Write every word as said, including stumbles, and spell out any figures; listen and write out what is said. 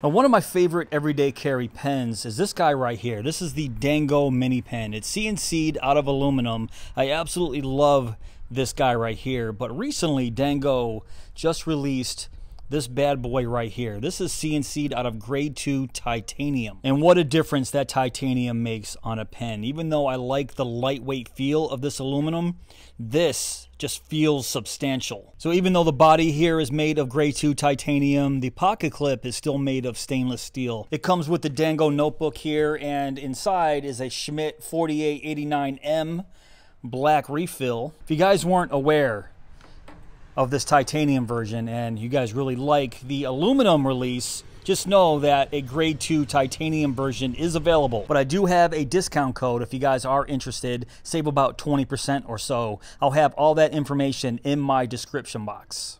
Now, one of my favorite everyday carry pens is this guy right here. This is the Dango mini pen. It's C N C'd out of aluminum. I absolutely love this guy right here. But recently, Dango just released this bad boy right here. This is C N C'd out of grade two titanium. And what a difference that titanium makes on a pen. Even though I like the lightweight feel of this aluminum, this just feels substantial. So even though the body here is made of grade two titanium, the pocket clip is still made of stainless steel. It comes with the Dango notebook here, and inside is a Schmidt forty-eight eighty-nine M black refill. If you guys weren't aware of this titanium version and you guys really like the aluminum release, just know that a grade two titanium version is available. But I do have a discount code if you guys are interested. Save about twenty percent or so. I'll have all that information in my description box.